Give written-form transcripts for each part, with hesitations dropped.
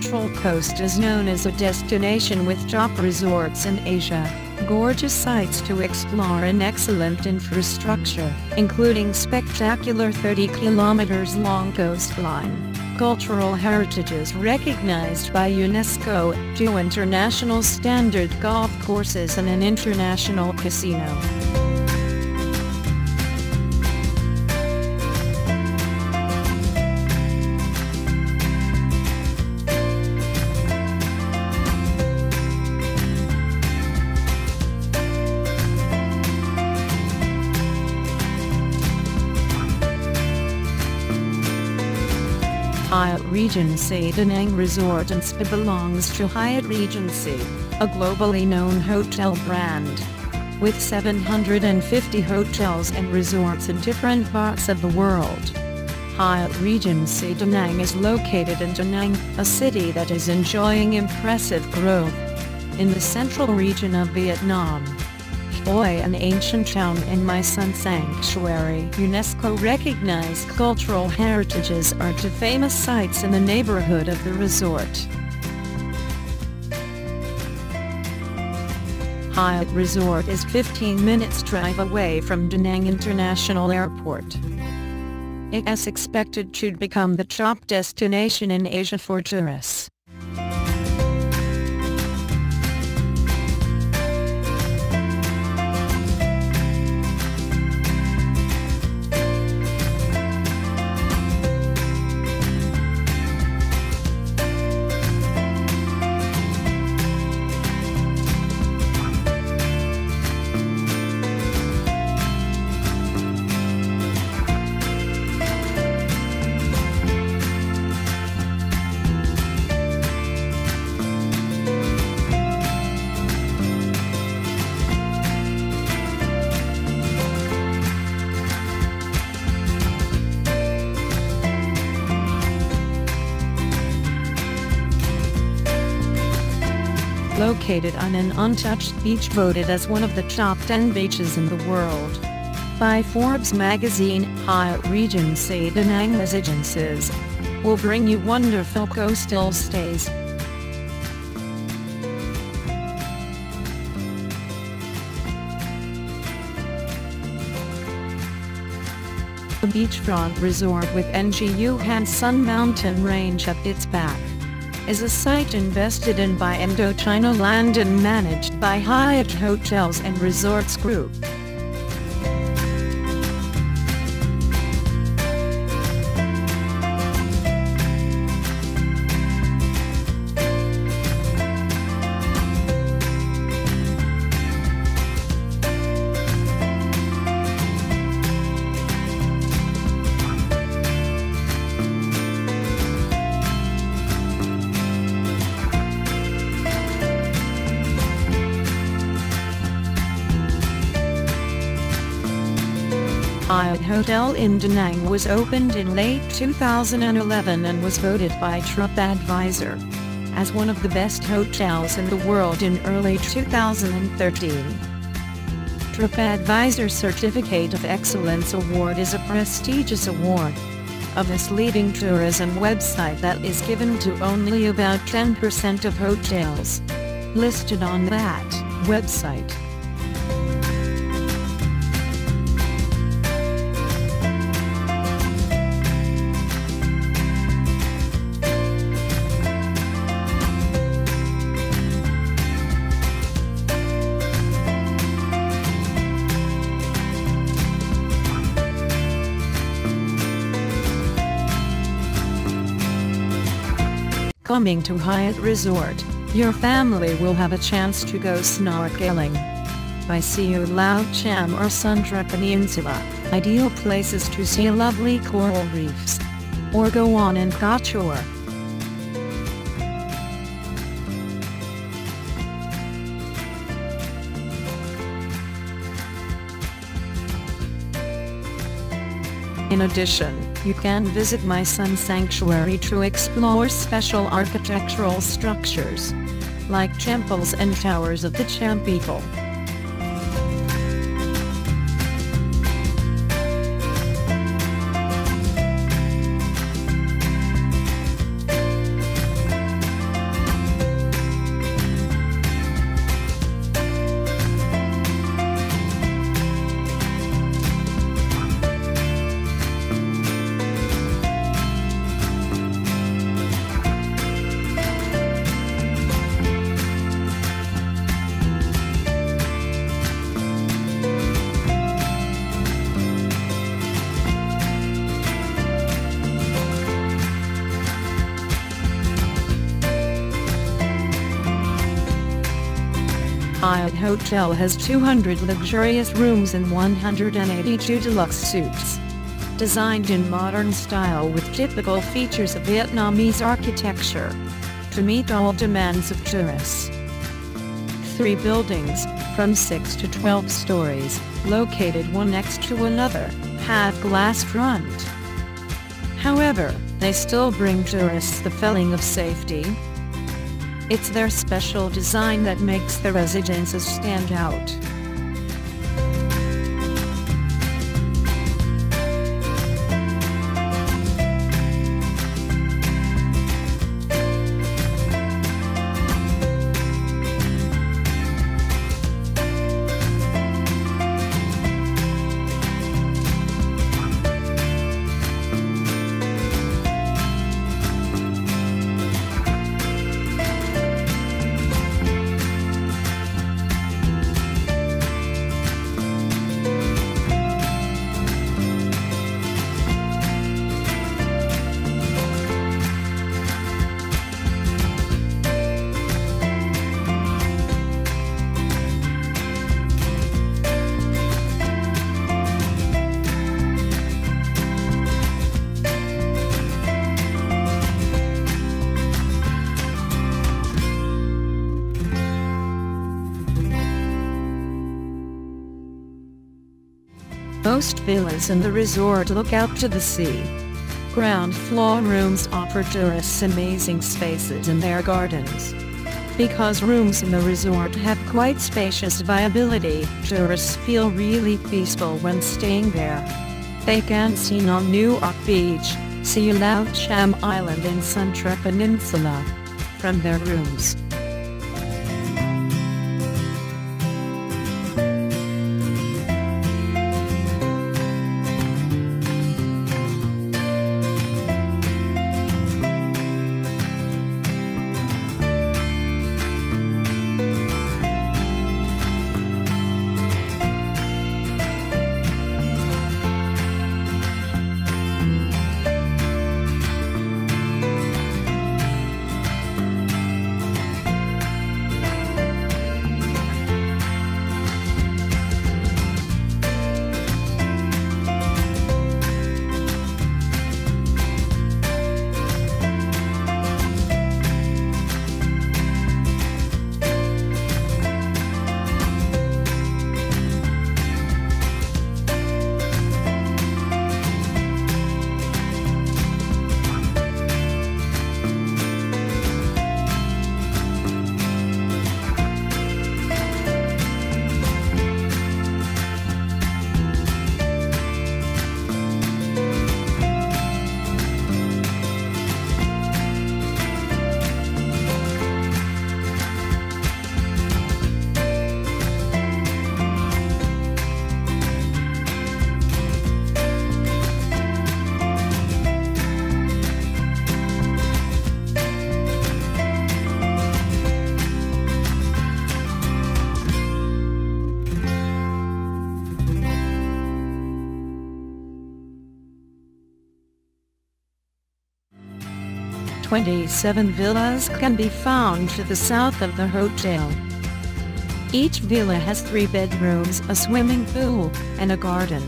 Central Coast is known as a destination with top resorts in Asia, gorgeous sights to explore and excellent infrastructure, including spectacular 30 kilometers long coastline, cultural heritages recognized by UNESCO, 2 international standard golf courses and an international casino. Hyatt Regency Da Nang Resort and Spa belongs to Hyatt Regency, a globally known hotel brand. With 750 hotels and resorts in different parts of the world, Hyatt Regency Da Nang is located in Da Nang, a city that is enjoying impressive growth. In the central region of Vietnam, Hoi An ancient town and My Son sanctuary, UNESCO recognized cultural heritages are two famous sites in the neighborhood of the resort. Hyatt Resort is 15 minutes drive away from Da Nang International Airport. It is expected to become the top destination in Asia for tourists. Located on an untouched beach voted as one of the top 10 beaches in the world by Forbes magazine, Hyatt Regency Da Nang Residences will bring you wonderful coastal stays. A beachfront resort with Ngũ Hành Sơn mountain range at its back is a site invested in by Indochina Land and managed by Hyatt Hotels and Resorts Group. Hyatt Hotel in Da Nang was opened in late 2011 and was voted by TripAdvisor as one of the best hotels in the world in early 2013. TripAdvisor Certificate of Excellence Award is a prestigious award of this leading tourism website that is given to only about 10% of hotels listed on that website. Coming to Hyatt Resort, your family will have a chance to go snorkeling by Siu Lao Cham or Son Tra Peninsula, ideal places to see lovely coral reefs, or go on an ka tour. In addition, you can visit My Son Sanctuary to explore special architectural structures, like temples and towers of the Cham people. Hyatt Hotel has 200 luxurious rooms and 182 deluxe suites. Designed in modern style with typical features of Vietnamese architecture. To meet all demands of tourists. 3 buildings, from 6 to 12 stories, located one next to another, have glass front. However, they still bring tourists the feeling of safety. It's their special design that makes the residences stand out. Most villas in the resort look out to the sea. Ground floor rooms offer tourists amazing spaces in their gardens. Because rooms in the resort have quite spacious viability, tourists feel really peaceful when staying there. They can see Nong Nuoc Beach, see Cham Island and Son Tra Peninsula from their rooms. Twenty-seven villas can be found to the south of the hotel. Each villa has 3 bedrooms, a swimming pool, and a garden.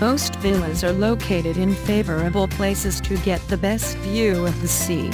Most villas are located in favorable places to get the best view of the sea.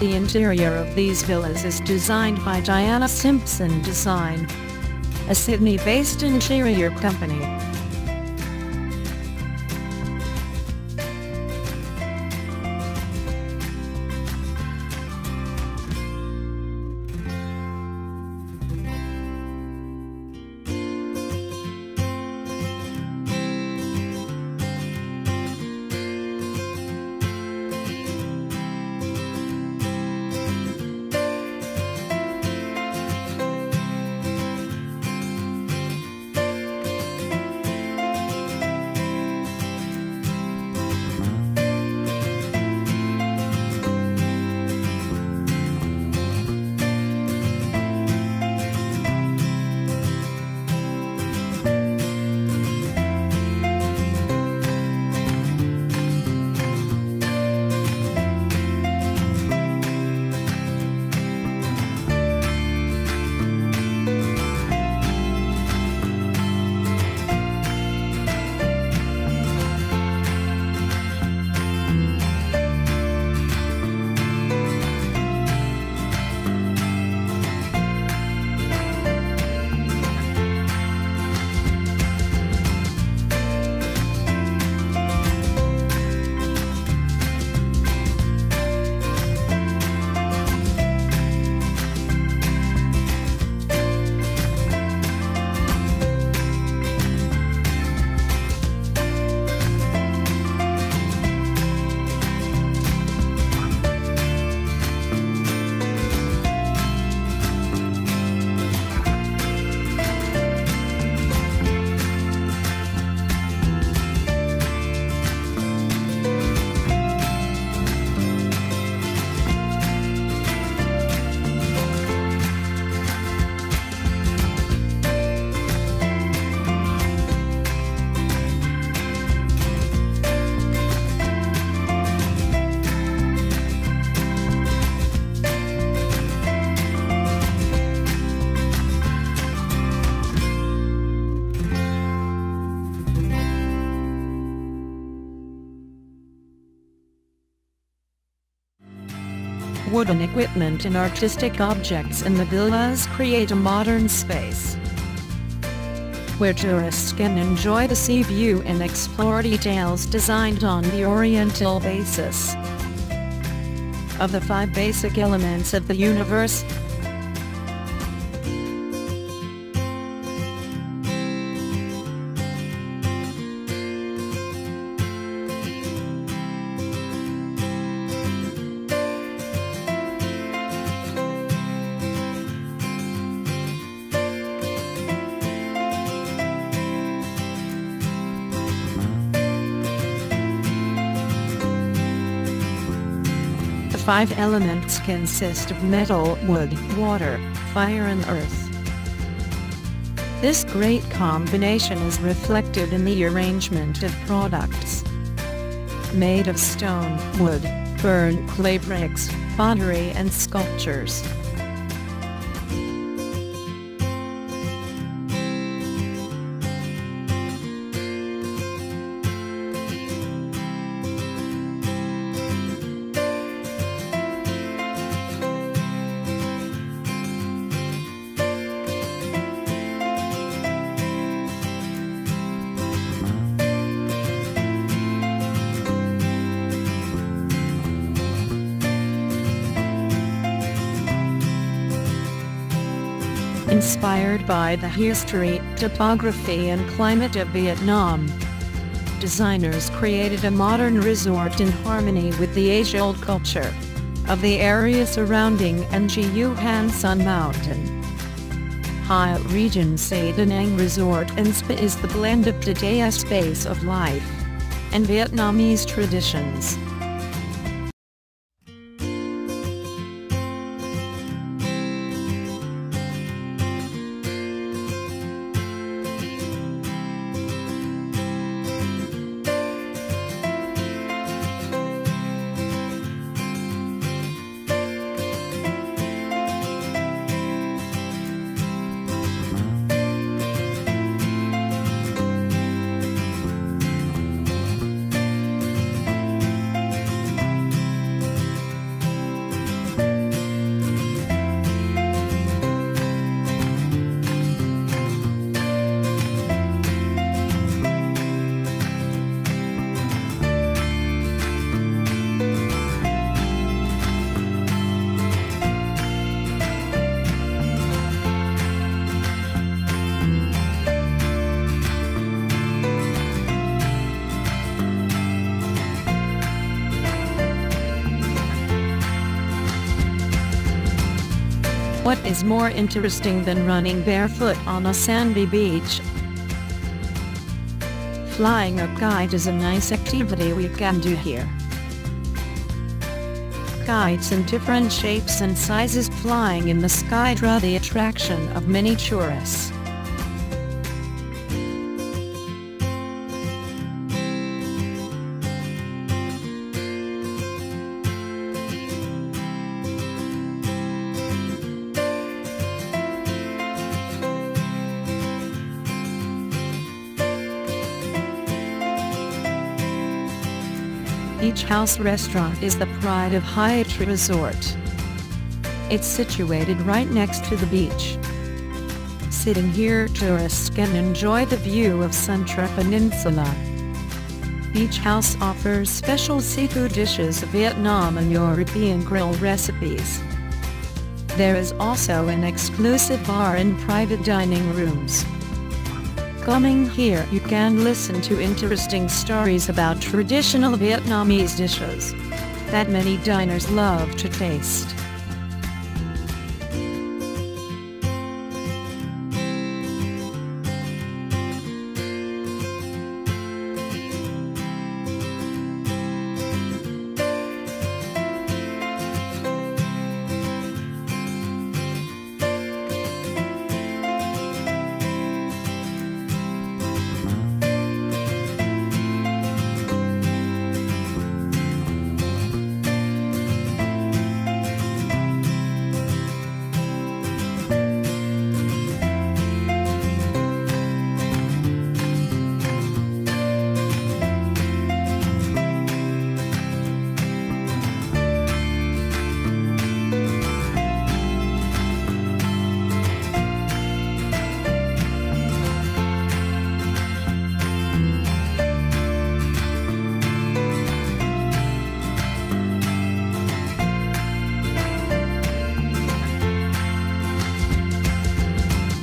The interior of these villas is designed by Diana Simpson Design, a Sydney-based interior company. wooden equipment and artistic objects in the villas create a modern space where tourists can enjoy the sea view and explore details designed on the oriental basis of the five basic elements of the universe. Five elements consist of metal, wood, water, fire and earth. This great combination is reflected in the arrangement of products made of stone, wood, burnt clay bricks, pottery and sculptures. Inspired by the history, topography and climate of Vietnam, designers created a modern resort in harmony with the age-old culture of the area surrounding Ngũ Hành Sơn Mountain. Hyatt Regency Da Nang Resort and Spa is the blend of today's pace of life and Vietnamese traditions. What is more interesting than running barefoot on a sandy beach? Flying a kite is a nice activity we can do here. Kites in different shapes and sizes flying in the sky draw the attraction of many tourists. Beach House Restaurant is the pride of Hyatt Resort. It's situated right next to the beach. Sitting here, tourists can enjoy the view of Son Tra Peninsula. Beach House offers special seafood dishes of Vietnam and European grill recipes. There is also an exclusive bar and private dining rooms. Coming here, you can listen to interesting stories about traditional Vietnamese dishes that many diners love to taste.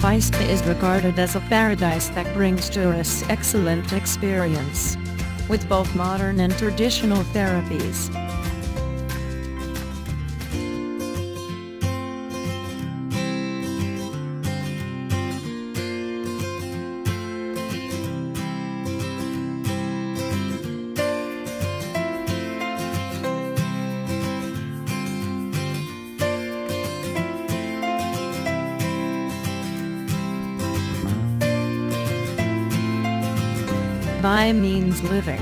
Bai Spa is regarded as a paradise that brings tourists excellent experience, with both modern and traditional therapies. Bai means living.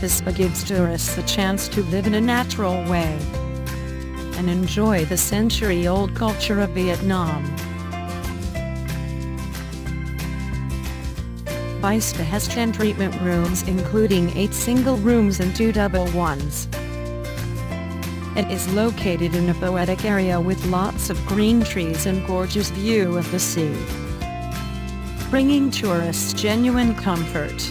This gives tourists the chance to live in a natural way and enjoy the century-old culture of Vietnam. Bai Spa has 10 treatment rooms including 8 single rooms and 2 double ones. It is located in a poetic area with lots of green trees and gorgeous view of the sea, bringing tourists genuine comfort.